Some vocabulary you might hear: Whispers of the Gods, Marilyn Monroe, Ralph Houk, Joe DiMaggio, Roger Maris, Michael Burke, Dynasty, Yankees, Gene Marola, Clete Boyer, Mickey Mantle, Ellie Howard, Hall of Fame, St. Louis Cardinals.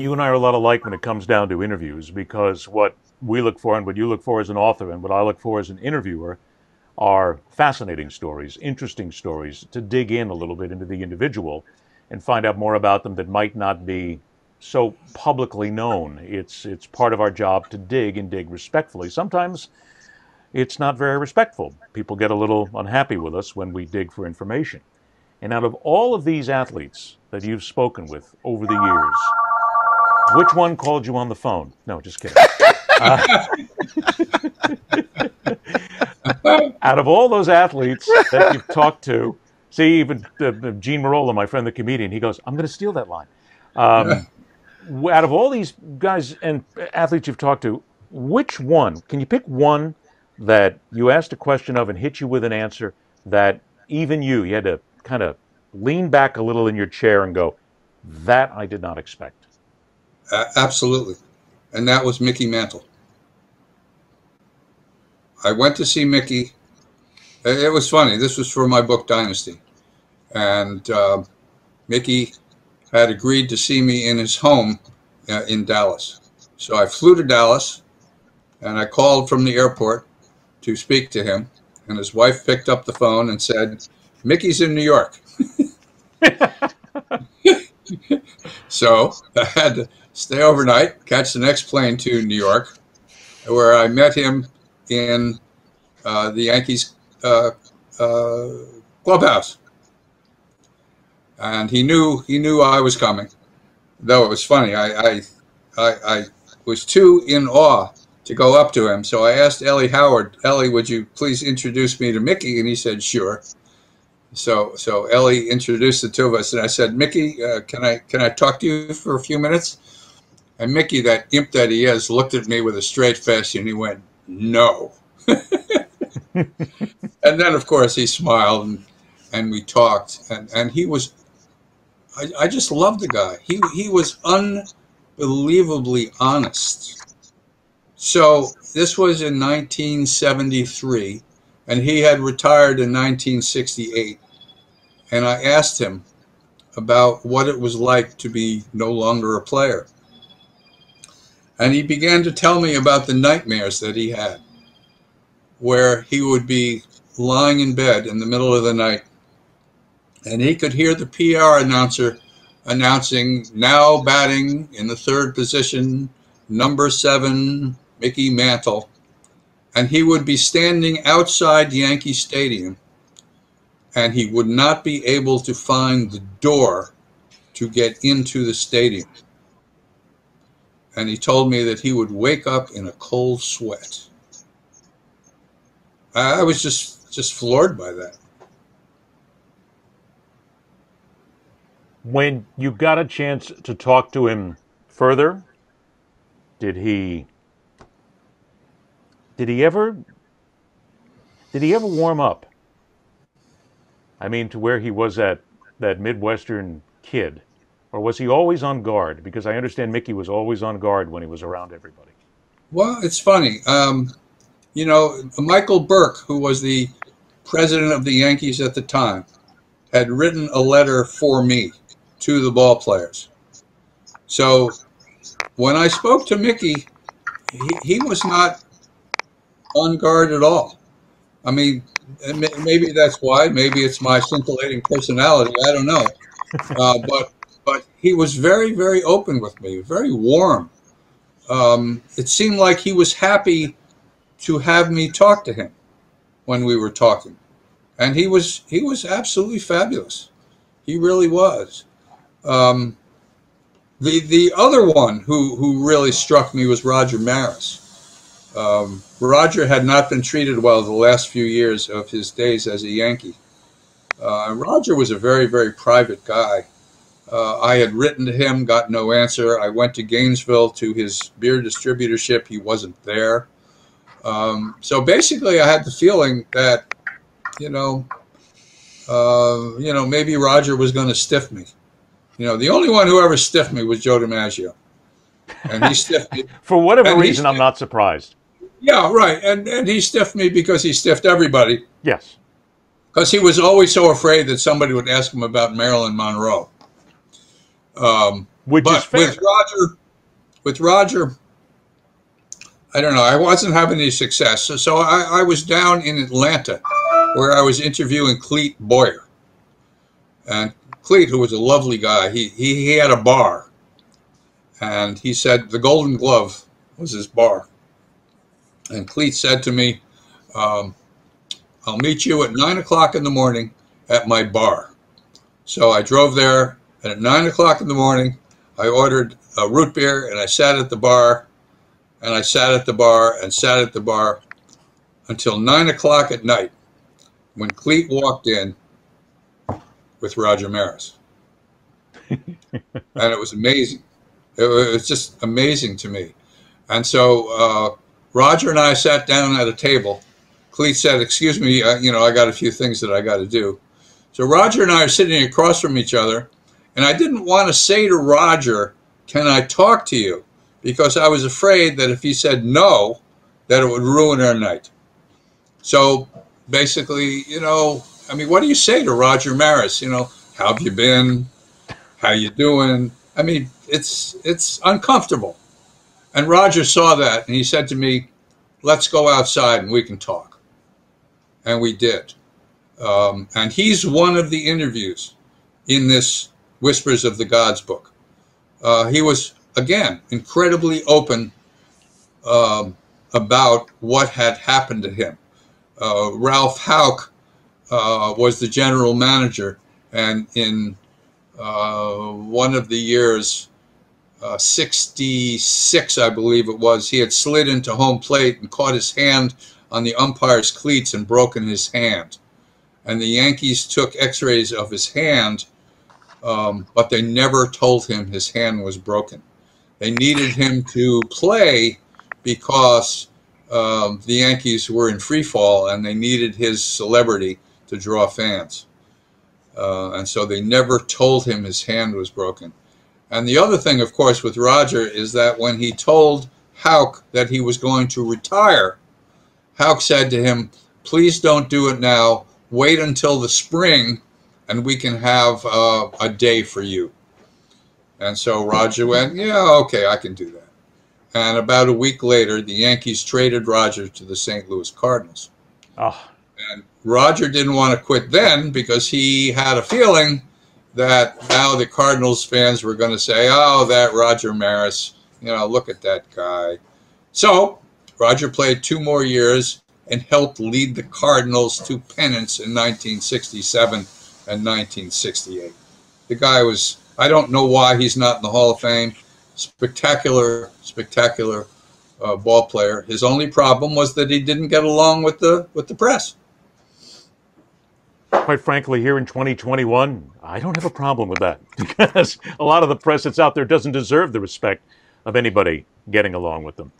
you and I are a lot alike when it comes down to interviews, because what we look for and what you look for as an author and what I look for as an interviewer are fascinating stories, interesting stories, to dig in a little bit into the individual and find out more about them that might not be so publicly known. It's part of our job to dig and dig respectfully. Sometimes it's not very respectful. People get a little unhappy with us when we dig for information. And out of all of these athletes that you've spoken with over the years, which one called you on the phone? No, just kidding. Out of all those athletes that you've talked to, see, even Gene Marola, my friend the comedian, he goes, I'm going to steal that line. Out of all these guys and athletes you've talked to, which one, can you pick one that you asked a question of and hit you with an answer that even you had to kind of lean back a little in your chair and go, that I did not expect? Absolutely. And that was Mickey Mantle. I went to see Mickey. It was funny. This was for my book, Dynasty. And Mickey had agreed to see me in his home in Dallas. So I flew to Dallas, and I called from the airport to speak to him. And his wife picked up the phone and said, Mickey's in New York. So I had to stay overnight, catch the next plane to New York, where I met him in the Yankees clubhouse. And he knew I was coming. Though it was funny, I was too in awe to go up to him. So I asked Ellie Howard, Ellie, would you please introduce me to Mickey? And he said, sure. So Ellie introduced the two of us, and I said, Mickey, can I talk to you for a few minutes? And Mickey, that imp that he is, looked at me with a straight face, and he went, no. And then, of course, he smiled, and we talked, and he was, I just loved the guy. He was unbelievably honest. So this was in 1973. And he had retired in 1968. And I asked him about what it was like to be no longer a player. And he began to tell me about the nightmares that he had, where he would be lying in bed in the middle of the night, and he could hear the PR announcer announcing, now batting in the third position, number 7, Mickey Mantle. And he would be standing outside Yankee Stadium, and he would not be able to find the door to get into the stadium. And he told me that he would wake up in a cold sweat. I was just floored by that. When you got a chance to talk to him further, did he ever warm up? I mean, to where he was that Midwestern kid, or was he always on guard? Because I understand Mickey was always on guard when he was around everybody. Well, it's funny. You know, Michael Burke, who was the president of the Yankees at the time, had written a letter for me to the ballplayers. So when I spoke to Mickey, he was not on guard at all. I mean, maybe that's why. Maybe it's my scintillating personality. I don't know. But he was very, very open with me, very warm. It seemed like he was happy to have me talk to him when we were talking, and he was absolutely fabulous. He really was. The other one who really struck me was Roger Maris. Roger had not been treated well the last few years of his days as a Yankee. Roger was a very, very private guy. I had written to him, got no answer. I went to Gainesville to his beer distributorship. He wasn't there. So basically I had the feeling that, you know, maybe Roger was going to stiff me. You know, the only one who ever stiffed me was Joe DiMaggio. And he stiffed me. For whatever reason, I'm not surprised. Yeah, right. And he stiffed me because he stiffed everybody. Yes. Because he was always so afraid that somebody would ask him about Marilyn Monroe. Which is fair. With Roger, I don't know. I wasn't having any success. So I was down in Atlanta where I was interviewing Clete Boyer. And Clete, who was a lovely guy, he had a bar. And he said the Golden Glove was his bar. And Clete said to me, I'll meet you at 9 o'clock in the morning at my bar. So I drove there, and at 9 o'clock in the morning, I ordered a root beer, and I sat at the bar, and I sat at the bar, and sat at the bar until 9 o'clock at night when Clete walked in with Roger Maris. And it was amazing. It was just amazing to me. And so Roger and I sat down at a table. Clete said, excuse me, you know, I got a few things that I got to do. So Roger and I are sitting across from each other, and I didn't want to say to Roger, can I talk to you? Because I was afraid that if he said no, that it would ruin our night. So basically, you know, I mean, what do you say to Roger Maris? You know, how have you been? How you doing? I mean, it's uncomfortable. And Roger saw that, and he said to me, let's go outside and we can talk. And we did. And he's one of the interviews in this Whispers of the Gods book. He was, again, incredibly open about what had happened to him. Ralph Houk was the general manager, and in one of the years, 66, I believe it was, he had slid into home plate and caught his hand on the umpire's cleats and broken his hand. And the Yankees took x-rays of his hand, but they never told him his hand was broken. They needed him to play because the Yankees were in free fall and they needed his celebrity to draw fans. And so they never told him his hand was broken. And the other thing, of course, with Roger is that when he told Houk that he was going to retire, Houk said to him, please don't do it now. Wait until the spring and we can have a day for you. And so Roger went, yeah, okay, I can do that. And about a week later, the Yankees traded Roger to the St. Louis Cardinals. Oh. And Roger didn't want to quit then because he had a feeling that now the Cardinals fans were going to say, oh, that Roger Maris, you know, look at that guy. So Roger played 2 more years and helped lead the Cardinals to pennants in 1967 and 1968. The guy was, I don't know why he's not in the Hall of Fame. Spectacular, spectacular ball player. His only problem was that he didn't get along with the press. Quite frankly, here in 2021, I don't have a problem with that because a lot of the press that's out there doesn't deserve the respect of anybody getting along with them.